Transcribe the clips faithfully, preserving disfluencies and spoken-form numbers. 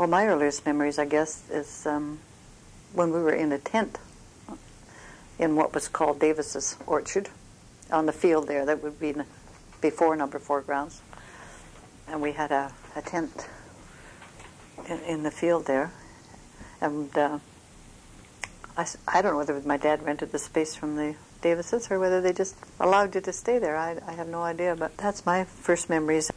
Well, my earliest memories, I guess, is um, when we were in a tent in what was called Davies Orchard, on the field there. That would be before Number Four Grounds. And we had a, a tent in, in the field there. And uh, I, I don't know whether my dad rented the space from the Davises or whether they just allowed you to stay there. I, I have no idea, but that's my first memories.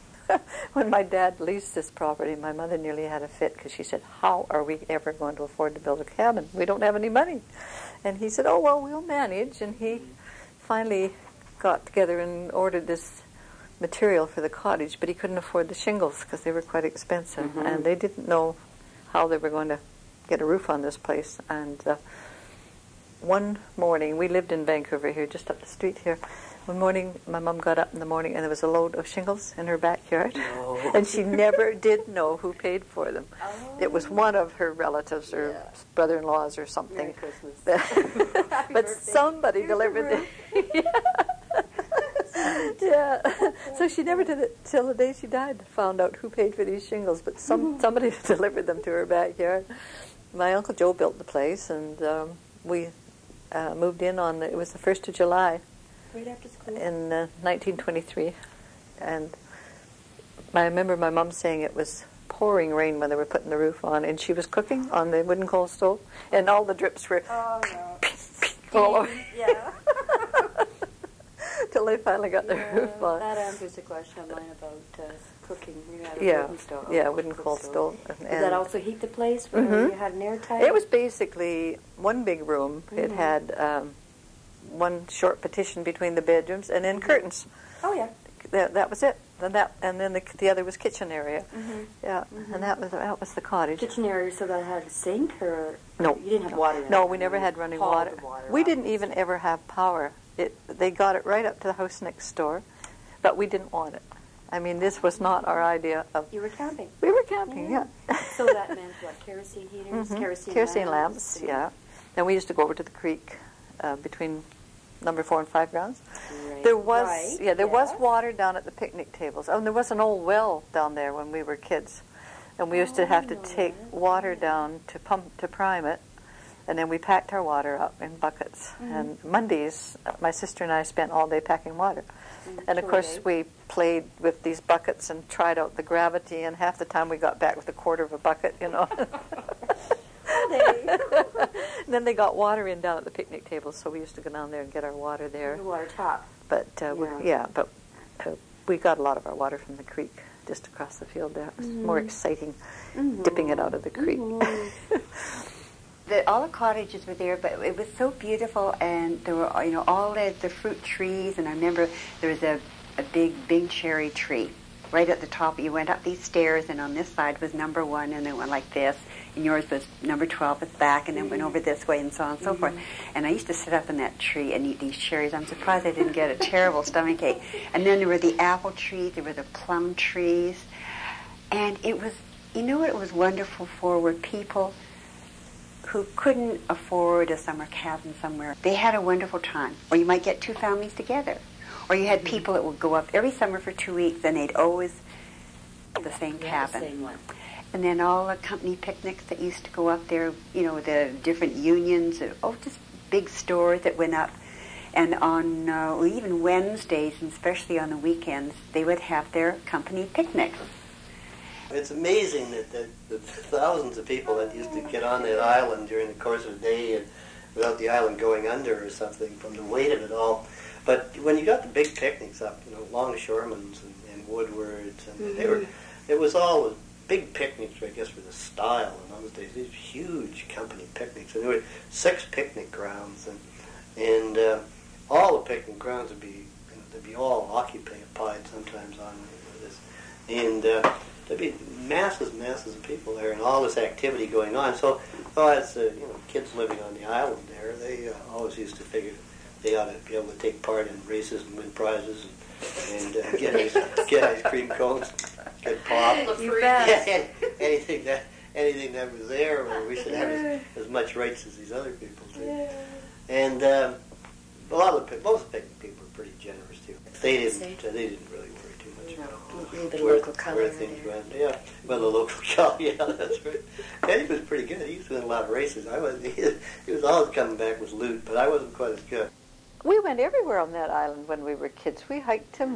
When my dad leased this property, my mother nearly had a fit because she said, how are we ever going to afford to build a cabin? We don't have any money. And he said, oh, well, we'll manage. And he finally got together and ordered this material for the cottage, but he couldn't afford the shingles because they were quite expensive. Mm-hmm. And they didn't know how they were going to get a roof on this place. And uh, one morning, we lived in Vancouver here, just up the street here. One morning, my mom got up in the morning, and there was a load of shingles in her backyard. No. And she never did know who paid for them. Oh. It was one of her relatives or yeah. brother-in-laws or something. Merry Christmas. But birthday. Somebody Here's delivered it. yeah. yeah. So she never did it till the day she died, found out who paid for these shingles, but some somebody delivered them to her backyard. My Uncle Joe built the place, and um, we uh, moved in on the, it was the first of July. Right after school. In uh, nineteen twenty-three, and I remember my mom saying it was pouring rain when they were putting the roof on, and she was cooking on the wooden coal stove, and all the drips were oh, no. all over. Yeah. Till they finally got yeah, the roof on. That answers the question of mine about uh, cooking. You had a yeah, wooden stove. Yeah, wooden coal stove. stove. Did that also heat the place? Where mm-hmm. you had an airtight? It was basically one big room. Mm-hmm. It had. Um, one short partition between the bedrooms, and then mm-hmm. curtains. Oh, yeah. That, that was it. Then that, and then the, the other was kitchen area. Mm-hmm. Yeah, mm-hmm. and that was that was the cottage. Kitchen area, so that had a sink, or no, you didn't have water. In no, it. we never had running water. water. We didn't even ever have power. It they got it right up to the house next door, but we didn't want it. I mean, this was not our idea of. You were camping. We were camping, yeah. yeah. So that meant what? Kerosene heaters, mm-hmm. kerosene, kerosene lamps. lamps yeah. Then we used to go over to the creek, uh, between. Number four and five grounds. Right. There was right. yeah, there yeah. was water down at the picnic tables. Oh, and there was an old well down there when we were kids, and we oh, used to have to take that. water yeah. down to pump to prime it, and then we packed our water up in buckets. Mm-hmm. And Mondays, my sister and I spent all day packing water, mm-hmm. and of course we played with these buckets and tried out the gravity. And half the time we got back with a quarter of a bucket, you know. Then they got water in down at the picnic table, so we used to go down there and get our water there. The water top. But uh, yeah. We, yeah, but uh, we got a lot of our water from the creek just across the field there. It was mm-hmm. more exciting mm-hmm. dipping it out of the creek. Mm-hmm. the, all the cottages were there, but it was so beautiful, and there were you know all the, the fruit trees, and I remember there was a, a big, big cherry tree. Right at the top, you went up these stairs, and on this side was number one, and it went like this, and yours was number twelve at the back, and then mm-hmm. went over this way, and so on and so mm-hmm. forth. And I used to sit up in that tree and eat these cherries. I'm surprised I didn't get a terrible stomachache. And then there were the apple trees, there were the plum trees, and it was, you know what it was wonderful for were people who couldn't afford a summer cabin somewhere. They had a wonderful time, or you might get two families together. Or you had people that would go up every summer for two weeks, and they'd always the same cabin. The same one. And then all the company picnics that used to go up there, you know, the different unions, and, oh, just big stores that went up. And on uh, even Wednesdays, and especially on the weekends, they would have their company picnics. It's amazing that the, the thousands of people that used to get on that island during the course of the day, and without the island going under or something, from the weight of it all. But when you got the big picnics up, you know, Longshoremen's and, and Woodward's, and mm-hmm. they were, it was all big picnics, I guess, for the style in those days. These huge company picnics, and there were six picnic grounds, and and uh, all the picnic grounds would be, you know, they'd be all occupied sometimes on this, and uh, there'd be masses, masses of people there, and all this activity going on. So, oh, as uh, you know, kids living on the island there, they uh, always used to figure. They ought to be able to take part in races and win prizes and, and uh, get, ice, get ice cream cones, get pop, yeah, anything that anything that was there. Where we should have as, as much rights as these other people did. Yeah. And um, a lot of the, most people were pretty generous too. They didn't. They didn't really worry too much. Mm, the local car. Yeah. Well, the local car, yeah, that's right. Eddie was pretty good. He used to win a lot of races. I was, he, he was always coming back with loot, but I wasn't quite as good. We went everywhere on that island when we were kids. We hiked to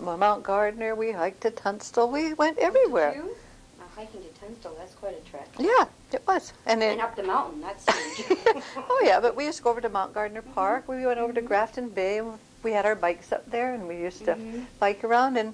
Mount Gardner, we hiked to Tunstall, we went everywhere. Did you? Uh, hiking to Tunstall, that's quite a trek. Yeah, it was. And, it, and up the mountain, that's huge. Oh, yeah, but we used to go over to Mount Gardner Park. Mm-hmm. We went over to Grafton Bay, and we had our bikes up there, and we used to mm-hmm. bike around. And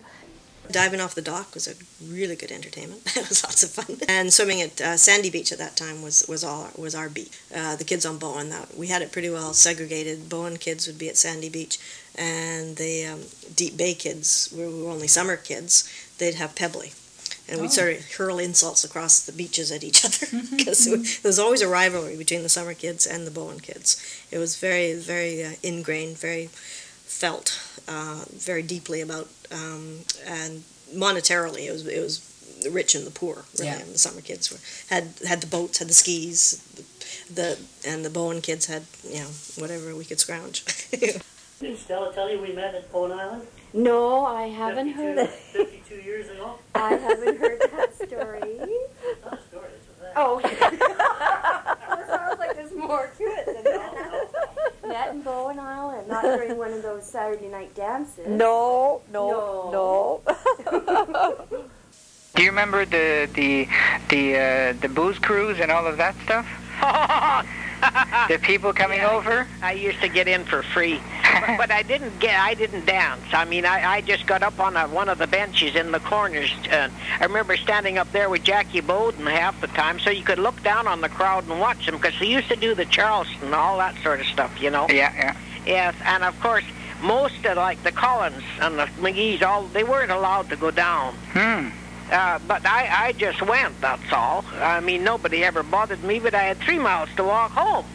diving off the dock was a really good entertainment. It was lots of fun. And swimming at uh, Sandy Beach at that time was was all was our beach. Uh, the kids on Bowen, that, we had it pretty well segregated. Bowen kids would be at Sandy Beach, and the um, Deep Bay kids, we were only summer kids, they'd have Pebbly. And oh. we'd sort of hurl insults across the beaches at each other, because there was always a rivalry between the summer kids and the Bowen kids. It was very, very uh, ingrained, very felt uh, very deeply about, um, and monetarily it was it was the rich and the poor, really. Yeah. And the summer kids were had had the boats, had the skis, the, the and the Bowen kids had, you know, whatever we could scrounge. Did Stella tell you we met at Bowen Island? No, I haven't fifty-two, heard that. Fifty-two years ago. I haven't heard that story. Not a story, it's a fact. Oh. Well, it sounds like there's more to it than that. Met in Bowen Island, not during one of those Saturday night dances. No, no, no. no. Do you remember the the the uh, the booze cruise and all of that stuff? The people coming yeah, over. I used to get in for free, but, but I didn't get. I didn't dance. I mean, I, I just got up on a, one of the benches in the corners. Uh, I remember standing up there with Jackie Bowden half the time, so you could look down on the crowd and watch them, because they used to do the Charleston and all that sort of stuff, you know. Yeah, yeah. Yes, and of course, most of like the Collins and the McGee's, all they weren't allowed to go down. Hmm. Uh, but I, I just went, that's all. I mean, nobody ever bothered me, but I had three miles to walk home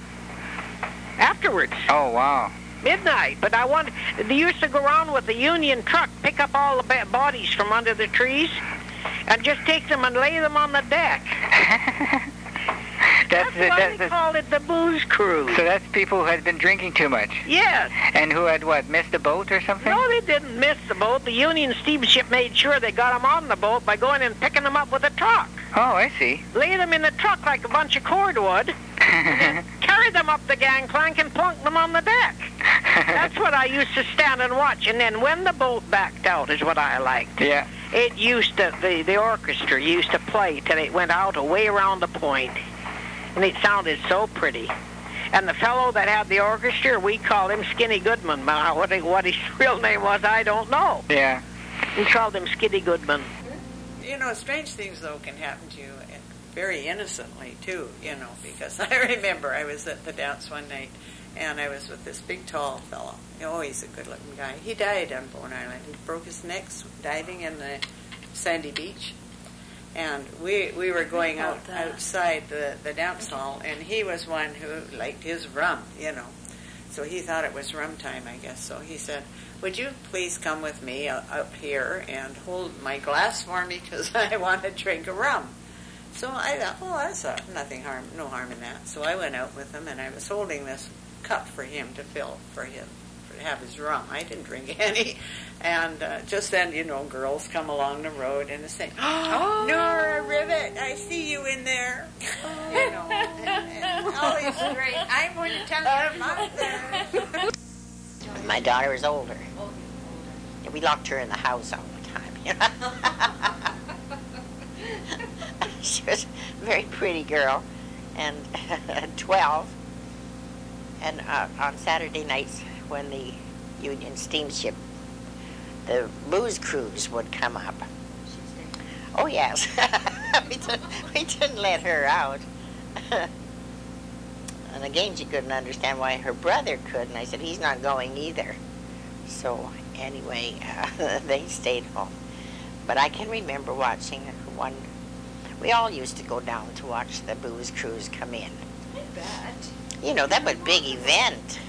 afterwards. Oh, wow. Midnight. But I wanted, they used to go around with the Union truck, pick up all the bodies from under the trees, and just take them and lay them on the deck. That's, that's the, why that's they the, call it the booze cruise. So that's people who had been drinking too much? Yes. And who had, what, missed the boat or something? No, they didn't miss the boat. The Union Steamship made sure they got them on the boat by going and picking them up with a truck. Oh, I see. Lay them in the truck like a bunch of cordwood, and carry them up the gangplank and plunk them on the deck. That's what I used to stand and watch. And then when the boat backed out is what I liked. Yeah. It used to, the, the orchestra used to play till it went out away around the point. And it sounded so pretty. And the fellow that had the orchestra, we called him Skinny Goodman. Now, what, he, what his real name was, I don't know. Yeah. We called him Skinny Goodman. You know, strange things, though, can happen to you, and very innocently, too, you know, because I remember I was at the dance one night, and I was with this big, tall fellow. Oh, he's a good-looking guy. He died on Bowen Island. He broke his neck diving in the Sandy Beach. And we, we were going out outside the, the dance hall, and he was one who liked his rum, you know. So he thought it was rum time, I guess. So he said, would you please come with me up here and hold my glass for me, because I want to drink a rum. So I thought, well, that's a, nothing harm, no harm in that. So I went out with him, and I was holding this cup for him to fill for him. Have his rum. I didn't drink any. And uh, just then, you know, girls come along the road and they say, oh, Nora Rivet, I see you in there. Oh. You know, and, and always great. I'm going to tell you about that. My daughter is older. And we locked her in the house all the time. You know? She was a very pretty girl and twelve. And uh, on Saturday nights, when the Union Steamship, the booze cruise would come up. Oh, yes. we, didn't, we didn't let her out. And again, she couldn't understand why her brother could, and I said, he's not going either. So anyway, uh, they stayed home. But I can remember watching one. We all used to go down to watch the booze cruise come in. I bet. You know, that was a big event.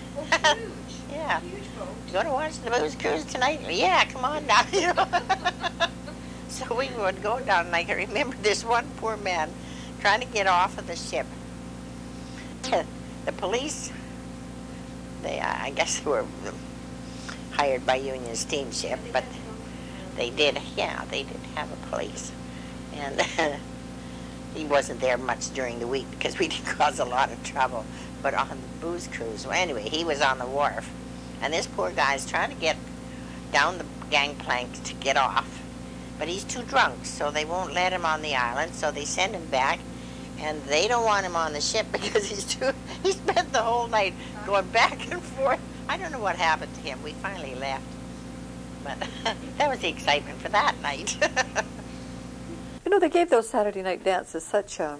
Yeah. You want to watch the booze cruise tonight? Yeah, come on down. You know? So we would go down, and I can remember this one poor man trying to get off of the ship. The police, they I guess they were hired by Union Steamship, but they did, yeah, they did have a police. And he wasn't there much during the week because we did cause a lot of trouble. But on the booze cruise, well, anyway, he was on the wharf. And this poor guy's trying to get down the gangplank to get off. But he's too drunk, so they won't let him on the island, so they send him back. And they don't want him on the ship because he's too, he spent the whole night going back and forth. I don't know what happened to him. We finally left. But that was the excitement for that night. You know, they gave those Saturday night dances such a,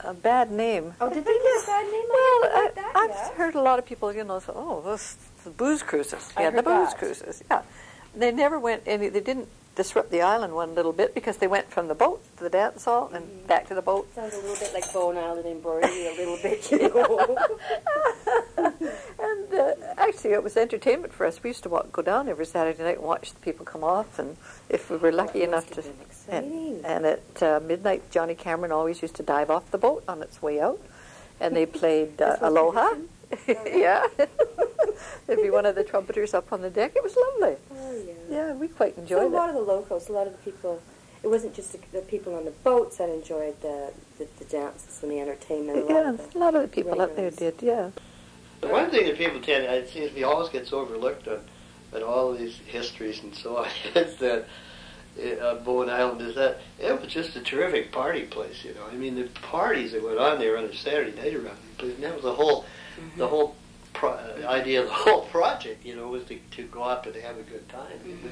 a bad name. Oh, did they get a bad name? Well, I, that, I've yeah. heard a lot of people, you know, say, oh, those the booze cruises. I yeah, the booze that. cruises. Yeah. They never went any, they didn't disrupt the island one little bit because they went from the boat to the dance hall and mm-hmm. back to the boat. Sounds a little bit like Bowen Island and Brody a little bit, you know. And uh, actually it was entertainment for us. We used to walk, go down every Saturday night and watch the people come off, and if we were lucky well, enough to... And, and at uh, midnight, Johnny Cameron always used to dive off the boat on its way out, and they played uh, Aloha. Yeah. It'd be one of the trumpeters up on the deck. It was lovely. Oh, yeah. Yeah, we quite enjoyed it. So a lot it. of the locals, a lot of the people, it wasn't just the, the people on the boats that enjoyed the, the, the dances and the entertainment. A yeah, lot of the a lot of the people out there did, yeah. The one thing that people tend, it seems to me, always gets overlooked on, on all these histories and so on, is that uh, Bowen Island is that, it was just a terrific party place, you know. I mean, the parties that went on there on a Saturday night around the place, and that was the whole, mm-hmm. the whole, Pro idea of the whole project, you know, was to, to go up and have a good time. Mm-hmm.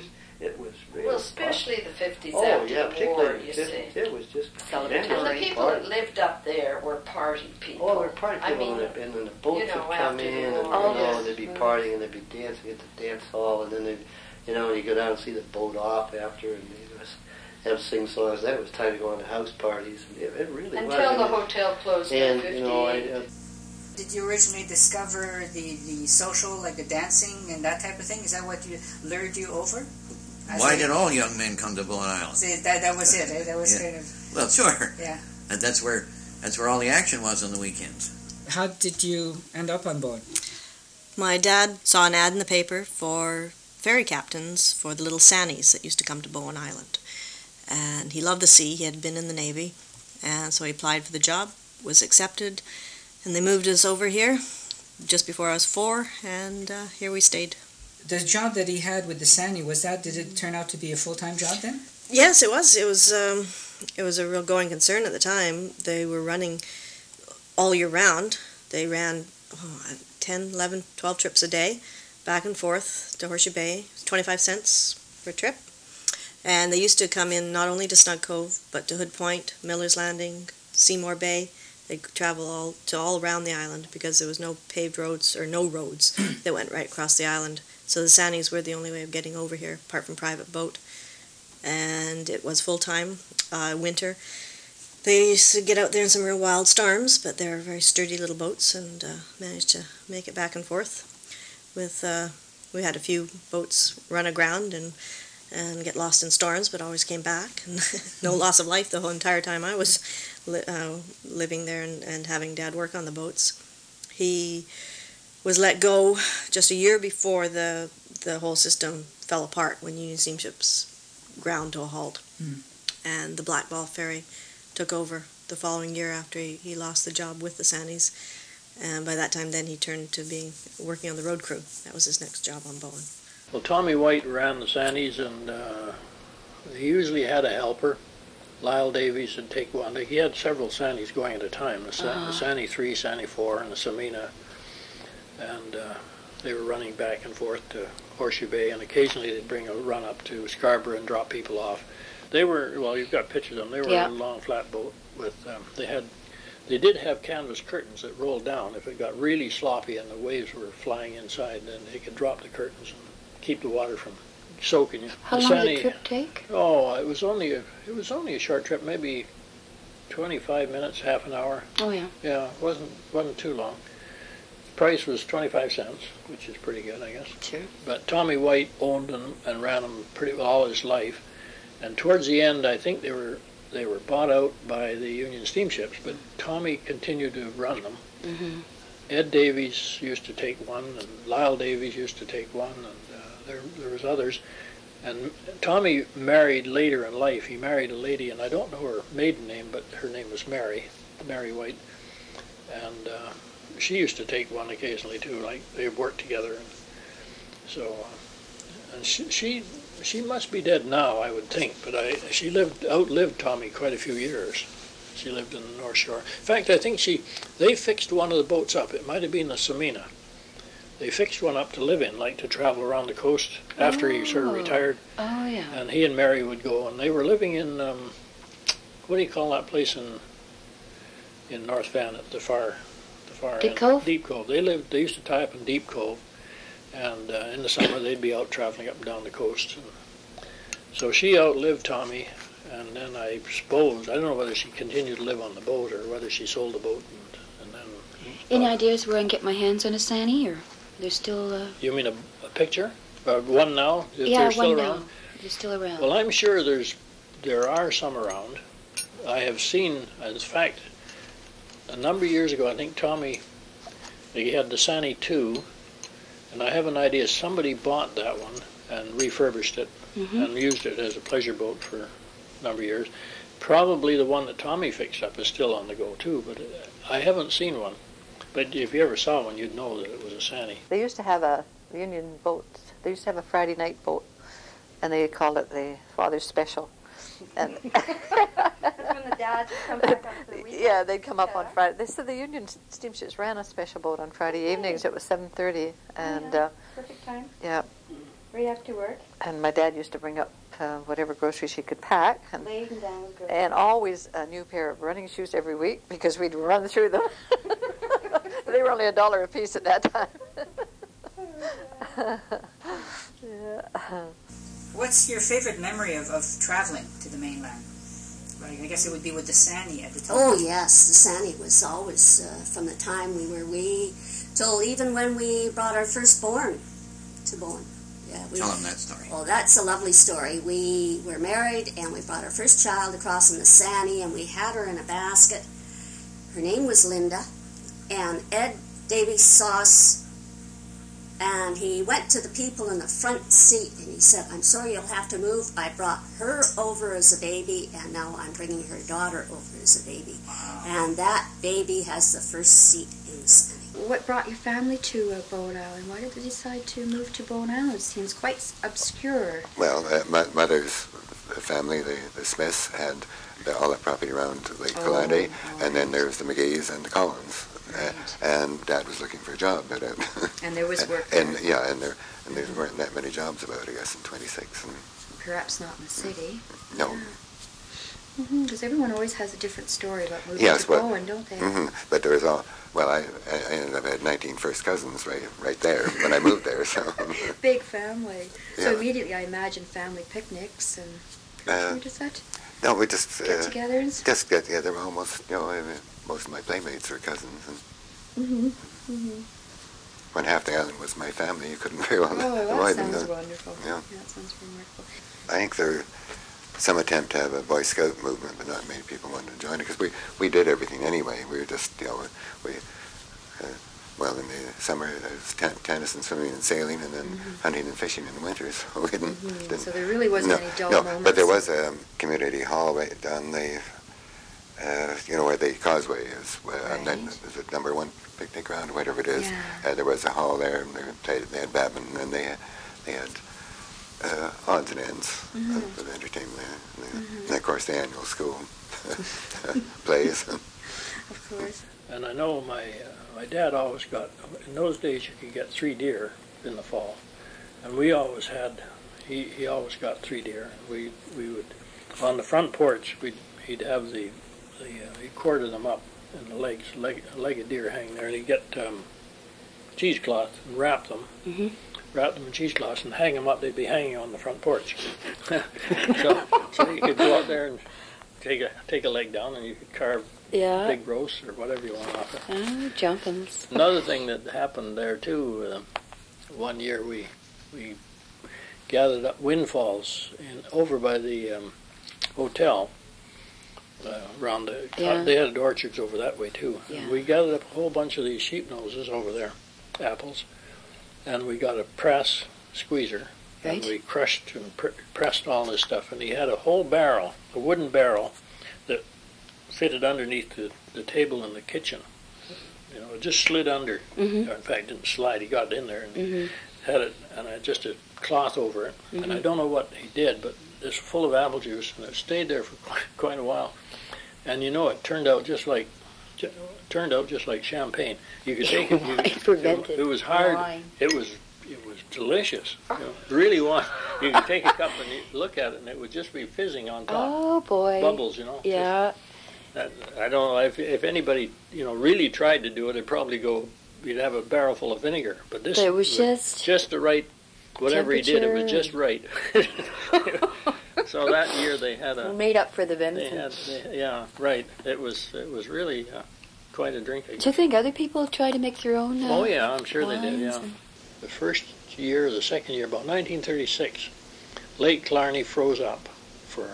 It was, it was really well, especially fun. The fifties oh, after yeah, the war, you just, see. It was just celebratory. Well, the people party. that lived up there were party people. Oh, they were party people, I mean, and, and then the boats you know, would come in, and, you know, yes. and they'd be partying, and they'd be dancing at the dance hall, and then they, you know, you go down and see the boat off after, and you know, have sing songs. That was time to go on to house parties. And it, it really until was. Until the and hotel closed and, in fifty-eight. You know, I, I, Did you originally discover the, the social, like the dancing and that type of thing? Is that what you, lured you over? I Why did all young men come to Bowen Island? See, that, that was it, eh? That was yeah. kind of... Well, sure. Yeah. And that's where, that's where all the action was on the weekends. How did you end up on Bowen? My dad saw an ad in the paper for ferry captains for the little Sannies that used to come to Bowen Island. And he loved the sea. He had been in the Navy. And so he applied for the job, was accepted. And they moved us over here just before I was four, and uh, here we stayed. The job that he had with the Sannie, was that, did it turn out to be a full-time job then? Yes, it was. It was, um, it was a real going concern at the time. They were running all year round. They ran oh, ten, eleven, twelve trips a day, back and forth to Horseshoe Bay, twenty-five cents per trip. And they used to come in not only to Snug Cove, but to Hood Point, Miller's Landing, Seymour Bay. They'd travel all, to all around the island because there was no paved roads, or no roads, that went right across the island. So the Sannies were the only way of getting over here, apart from private boat. And it was full-time, uh, winter. They used to get out there in some real wild storms, but they're very sturdy little boats and uh, managed to make it back and forth. With uh, we had a few boats run aground and, and get lost in storms, but always came back. And no loss of life the whole entire time I was Li uh, living there and, and having Dad work on the boats. He was let go just a year before the the whole system fell apart when Union Steamships ground to a halt. Mm. And the Black Ball Ferry took over the following year after he, he lost the job with the Sannies. And by that time then he turned to being working on the road crew. That was his next job on Bowen. Well, Tommy White ran the Sannies, and uh, he usually had a helper. Lyle Davies would take one. He had several Sannies going at a time, the, San, uh-huh. the Sannie three, Sannie four, and the Samina. And uh, they were running back and forth to Horseshoe Bay, and occasionally they'd bring a run up to Scarborough and drop people off. They were, well, you've got pictures of them. They were yeah. in a long flat boat with, um, they had, they did have canvas curtains that rolled down. If it got really sloppy and the waves were flying inside, then they could drop the curtains and keep the water from soaking you. How long did the trip take? Oh, it was only a, it was only a short trip, maybe twenty-five minutes, half an hour. Oh yeah. Yeah, it wasn't wasn't too long. Price was twenty-five cents, which is pretty good, I guess. Sure. But Tommy White owned them and ran them pretty well all his life. And towards the end, I think they were they were bought out by the Union Steamships, but Tommy continued to run them. Mm-hmm. Ed Davies used to take one, and Lyle Davies used to take one, and. There, there was others, And Tommy married later in life. He married a lady, and I don't know her maiden name, but her name was Mary, Mary White. And uh, she used to take one occasionally too. Like they worked together, and so uh, and she, she she must be dead now, I would think. But I she lived outlived Tommy quite a few years. She lived in the North Shore. In fact, I think she they fixed one of the boats up. It might have been the Samina. They fixed one up to live in, like to travel around the coast after oh. he sort of retired. Oh yeah. And he and Mary would go, and they were living in um, what do you call that place in in North Van at the far the far Deep end. Cove. Deep Cove. They lived. They used to tie up in Deep Cove, and uh, in the summer they'd be out traveling up and down the coast. And so she outlived Tommy, and then I suppose I don't know whether she continued to live on the boat or whether she sold the boat. And, and then any uh, ideas where I can get my hands on a Sannie or? They're still... Uh, you mean a, a picture? Uh, one now? If yeah, they're still one around? Now. They're still around. Well, I'm sure there's, there are some around. I have seen, in fact, a number of years ago, I think Tommy, he had the Sannie two, and I have an idea somebody bought that one and refurbished it mm-hmm. and used it as a pleasure boat for a number of years. Probably the one that Tommy fixed up is still on the go, too, but I haven't seen one. But if you ever saw one, you'd know that it was a Sannie. They used to have a Union boat. They used to have a Friday night boat, and they called it the Father's Special. And when the dads come back after the weekend. Yeah, they'd come up yeah. on Friday. They said the Union steamships ran a special boat on Friday evenings. It was seven thirty, and yeah, uh, perfect time. Yeah. Right after work. And my dad used to bring up uh, whatever groceries he could pack, and laid them down with groceries. And always a new pair of running shoes every week because we'd run through them. They were only a dollar a piece at that time. Yeah. What's your favorite memory of, of traveling to the mainland? Like, I guess it would be with the Sannie at the time. Oh, yes. The Sannie was always, uh, from the time we were wee, till even when we brought our firstborn to Bowen. Yeah, we, Tell them that story. Oh, that's a lovely story. We were married, and we brought our first child across in the Sannie, and we had her in a basket. Her name was Linda. And Ed Davies saw us, and he went to the people in the front seat, and he said, "I'm sorry you'll have to move. I brought her over as a baby, and now I'm bringing her daughter over as a baby." Wow. And that baby has the first seat in the Sannie. What brought your family to uh, Bowen Island? Why did they decide to move to Bowen Island? It seems quite obscure. Well, uh, my mother's family, the, the Smiths, had the, all that property around Lake Galante, oh, and right. then there was the McGee's and the Collins. Right. And Dad was looking for a job, but uh, and there was work. And, and yeah, and there and there weren't that many jobs about, I guess, in twenty-six. And perhaps not in the city. No. Because yeah. mm-hmm, everyone always has a different story about moving yes, to well, Bowen, don't they? Mm-hmm, but there was all. Well, I, I ended up had nineteen first cousins right right there when I moved there. So big family. Yeah. So immediately, I imagine family picnics and. Uh, you just that? No, we just get-togethers. Uh, just get together almost, you know. I mean, most of my playmates were cousins, and mm-hmm. Mm-hmm. when half the island was my family, you couldn't very well oh, avoid them. Oh, that sounds wonderful. Yeah. Yeah, that sounds remarkable. I think there were some attempt to have a Boy Scout movement, but not many people wanted to join it, because we, we did everything anyway. We were just, you know, we, uh, well, in the summer, there was t tennis and swimming and sailing, and then mm-hmm. hunting and fishing in the winter, so we didn't... Mm-hmm. didn't so there really wasn't no, any dull no, moments? No, but there was a community hall right down the... Uh, you know where the causeway is, uh, right. and then the number one picnic ground, whatever it is. Yeah. Uh, there was a hall there, and they played. They had badminton, and they they had uh, odds and ends mm-hmm. of, of entertainment, and, mm-hmm. and of course the annual school plays. Of course. And I know my uh, my dad always got. In those days, you could get three deer in the fall, and we always had. He he always got three deer. We we would on the front porch. We he'd have the The, uh, he quartered them up, and the legs, leg, a leg of deer hang there, and he'd get um, cheesecloth and wrap them, mm-hmm. wrap them in cheesecloth and hang them up. They'd be hanging on the front porch. so, so you could go out there and take a take a leg down, and you could carve yeah. big roasts or whatever you want off it. Oh, jumpins. Another thing that happened there too, uh, one year we we gathered up windfalls in, over by the um, hotel. Uh, around the, yeah. they had orchards over that way too. Yeah. And we gathered up a whole bunch of these sheep noses over there, apples, and we got a press squeezer, Right. And we crushed and pr pressed all this stuff. And he had a whole barrel, a wooden barrel, that fitted underneath the, the table in the kitchen. You know, it just slid under. Mm-hmm. Or in fact, it didn't slide. He got in there and mm-hmm. had it, and I just a cloth over it. Mm-hmm. And I don't know what he did, but it's full of apple juice, and it stayed there for quite, quite a while. And you know, it turned out just like it turned out just like champagne. You could take it. You, it, it, it was hard. Wine. It was. It was delicious. You know, really was. You could take a cup and you look at it, and it would just be fizzing on top. Oh boy! Bubbles, you know. Yeah. Just, that, I don't know if if anybody you know really tried to do it, it'd probably go. You'd have a barrel full of vinegar, but this it was, was just just the right. Whatever he did, it was just right. So that year they had a we made up for the vengeance. They had, they, yeah, right. It was it was really uh, quite a drink. Do you think other people try to make their own? Uh, oh yeah, I'm sure they did. Yeah. The first year, the second year, about nineteen thirty-six, Lake Clarney froze up for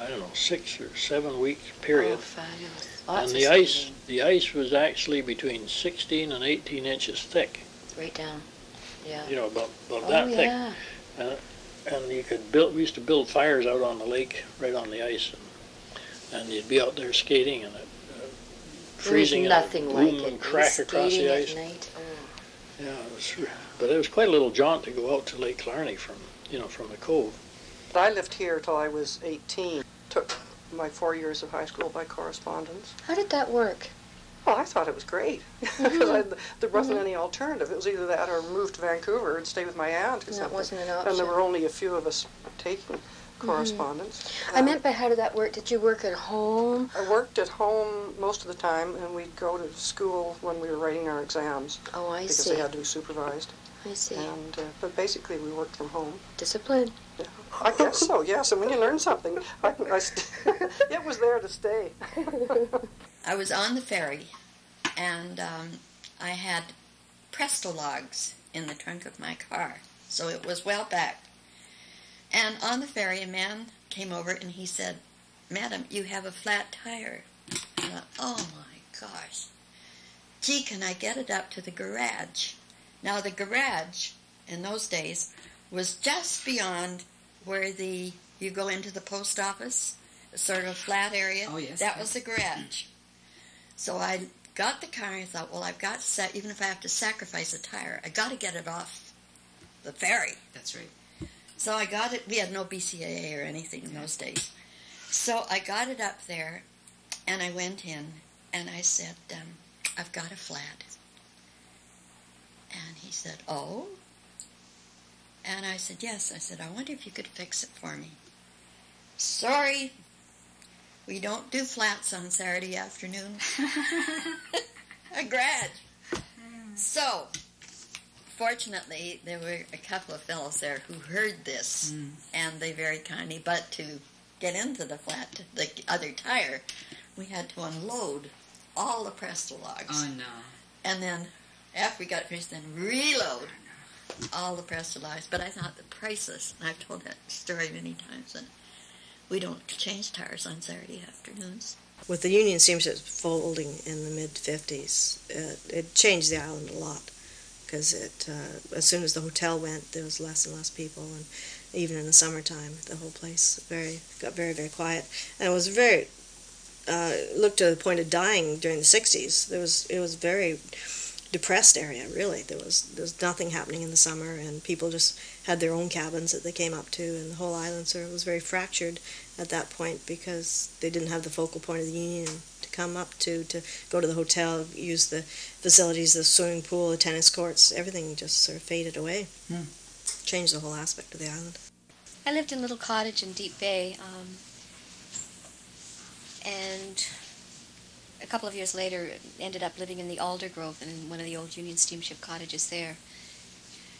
I don't know six or seven weeks period. Oh, fabulous! Lots and the ice, things. the ice was actually between sixteen and eighteen inches thick. Right down. Yeah. You know, about, about oh, that yeah. thick. Uh, and you could build, we used to build fires out on the lake, right on the ice. And, and you'd be out there skating and it, uh, freezing and nothing it like boom it. and crack across the ice. Oh. Yeah, it was, but it was quite a little jaunt to go out to Lake Clarney from, you know, from the cove. I lived here till I was eighteen. Took my four years of high school by correspondence. How did that work? Well, I thought it was great because mm-hmm. there wasn't mm-hmm. any alternative. It was either that or move to Vancouver and stay with my aunt. Or that wasn't an option. And there were only a few of us taking correspondence. Mm-hmm. I meant by how did that work? Did you work at home? I worked at home most of the time, and we'd go to school when we were writing our exams. Oh, I because see. Because they had to be supervised. I see. And uh, but basically, we worked from home. Discipline. Yeah. I guess so. Yes, and when you learn something, I, I it was there to stay. I was on the ferry, and um, I had Prestologs in the trunk of my car, so it was well packed. And on the ferry, a man came over, and he said, "Madam, you have a flat tire." And I, oh, my gosh. Gee, can I get it up to the garage? Now, the garage, in those days, was just beyond where the you go into the post office, a sort of flat area. Oh, yes. That was the garage. So I got the car and I thought, well, I've got to, sa even if I have to sacrifice a tire, I got to get it off the ferry. That's right. So I got it. We had no B C A A or anything in those days. So I got it up there, and I went in, and I said, um, I've got a flat. And he said, oh? And I said, yes. I said, I wonder if you could fix it for me. Sorry. We don't do flats on Saturday afternoon. A grad. So, fortunately, there were a couple of fellows there who heard this, mm. and they very kindly, but to get into the flat, the other tire, we had to unload all the Prestologs. Oh, no. And then, after we got finished, then reload all the Prestologs. But I thought the priceless, and I've told that story many times, and we don't change tires on Saturday afternoons. With the Union Steamship folding in the mid fifties, it, it changed the island a lot because it, uh, as soon as the hotel went, there was less and less people, and even in the summertime, the whole place very got very, very quiet. And it was very, uh, looked to the point of dying during the sixties. There was, it was very depressed area, really. There was, there was nothing happening in the summer, and people just had their own cabins that they came up to, and the whole island sort of was very fractured at that point because they didn't have the focal point of the Union to come up to, to go to the hotel, use the facilities, the swimming pool, the tennis courts, everything just sort of faded away. Hmm. Changed the whole aspect of the island. I lived in a little cottage in Deep Bay, um, and a couple of years later, ended up living in the Aldergrove in one of the old Union Steamship cottages there.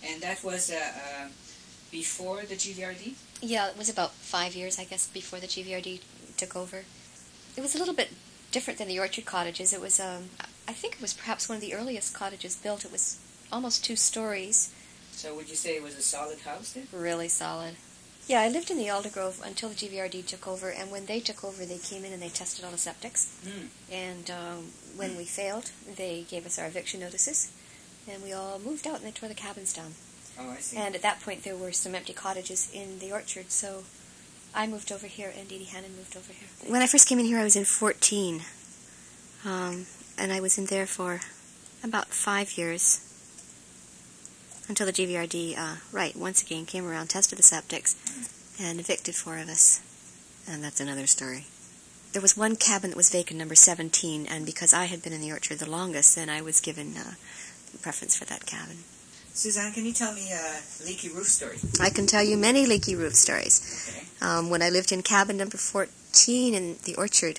And that was uh, uh, before the G V R D? Yeah, it was about five years, I guess, before the G V R D took over. It was a little bit different than the Orchard cottages. It was, um, I think it was perhaps one of the earliest cottages built. It was almost two stories. So would you say it was a solid house then? Really solid. Yeah, I lived in the Aldergrove until the G V R D took over, and when they took over, they came in and they tested all the septics. Mm. And um, when mm. we failed, they gave us our eviction notices, and we all moved out and they tore the cabins down. Oh, I see. And at that point there were some empty cottages in the orchard, so I moved over here and Edie Hannon moved over here. When I first came in here I was in fourteen, um, and I was in there for about five years until the G V R D, uh, right, once again came around, tested the septics, and evicted four of us. And that's another story. There was one cabin that was vacant, number seventeen, and because I had been in the orchard the longest, then I was given uh, preference for that cabin. Suzanne, can you tell me a leaky roof story? I can tell you many leaky roof stories. Okay. Um, when I lived in cabin number fourteen in the orchard,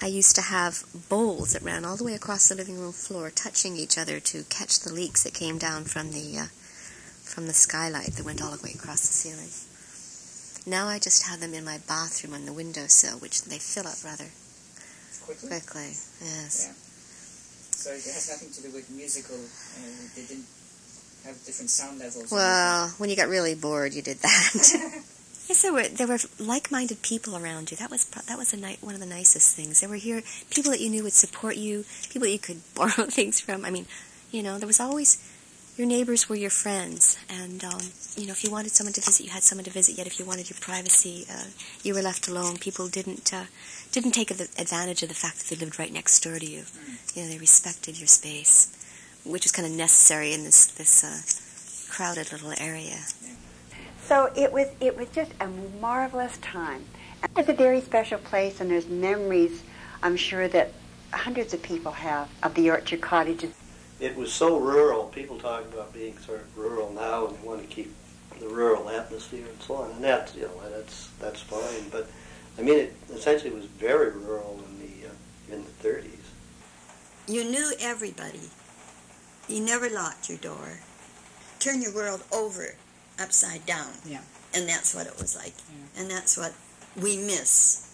I used to have bowls that ran all the way across the living room floor, touching each other to catch the leaks that came down from the uh, from the skylight that went all the way across the ceiling. Now I just have them in my bathroom on the windowsill, which they fill up rather quickly. Quickly, yes. Yeah. So it has nothing to do with musical. Uh, they didn't have different sound levels. Well, when you got really bored, you did that. Yes, there were there were like-minded people around you. That was that was a night one of the nicest things. There were here people that you knew would support you, people that you could borrow things from. I mean, you know, there was always. Your neighbors were your friends, and, um, you know, if you wanted someone to visit, you had someone to visit, yet if you wanted your privacy, uh, you were left alone. People didn't uh, didn't take advantage of the fact that they lived right next door to you. Mm. You know, they respected your space, which was kind of necessary in this, this uh, crowded little area. So it was, it was just a marvelous time. It's a very special place, and there's memories, I'm sure, that hundreds of people have of the orchard cottages. It was so rural. People talk about being sort of rural now, and they want to keep the rural atmosphere and so on. And that's, you know, that's that's fine. But I mean, it essentially was very rural in the uh, in the thirties. You knew everybody. You never locked your door. Turn your world over upside down. Yeah. And that's what it was like. Yeah. And that's what we miss.